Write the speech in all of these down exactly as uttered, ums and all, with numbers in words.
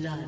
Blood.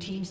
team's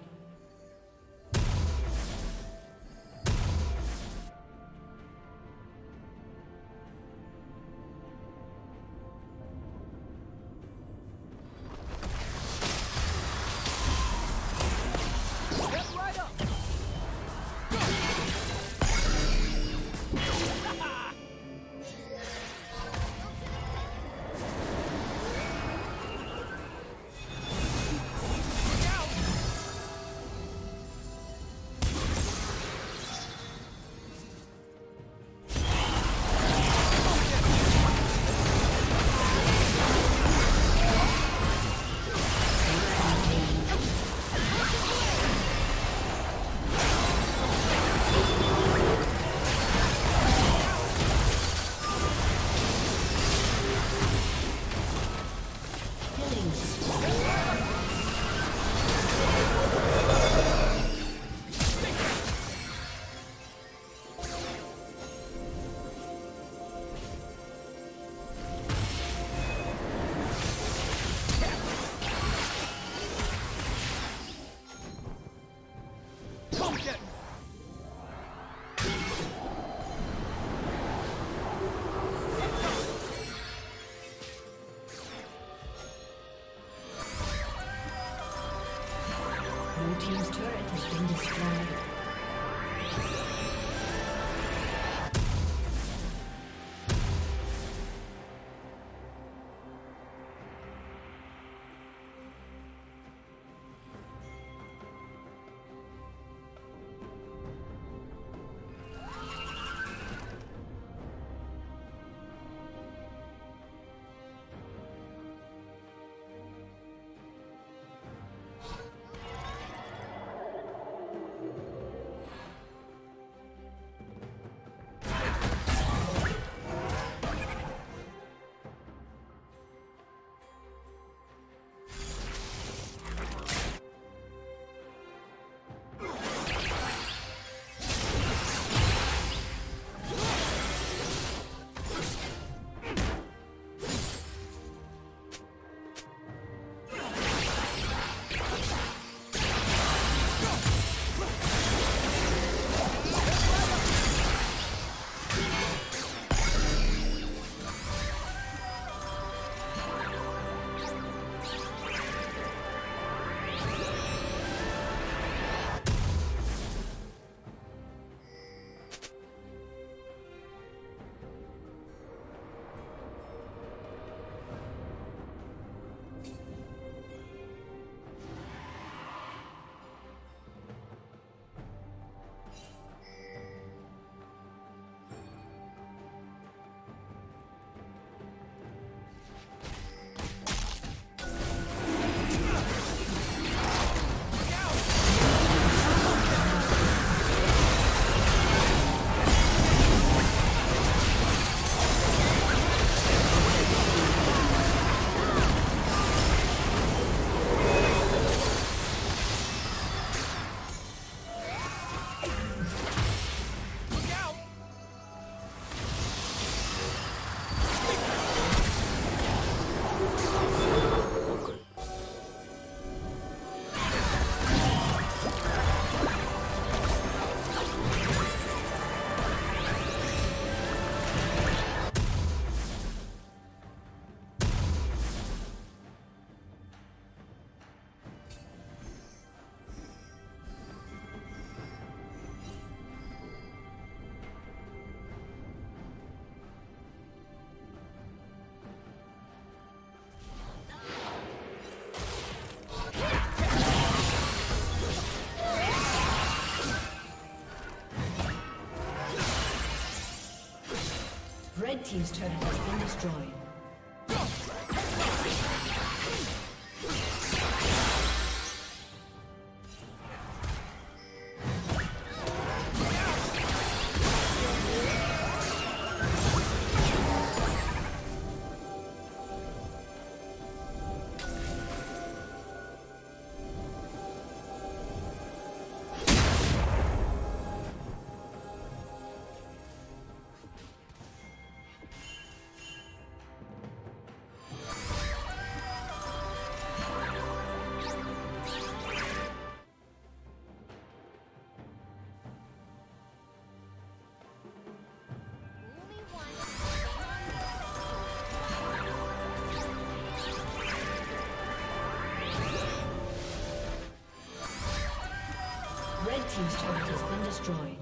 Red team's turret has been destroyed. team's turret has been destroyed.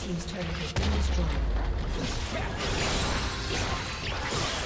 Team's turret has been destroyed.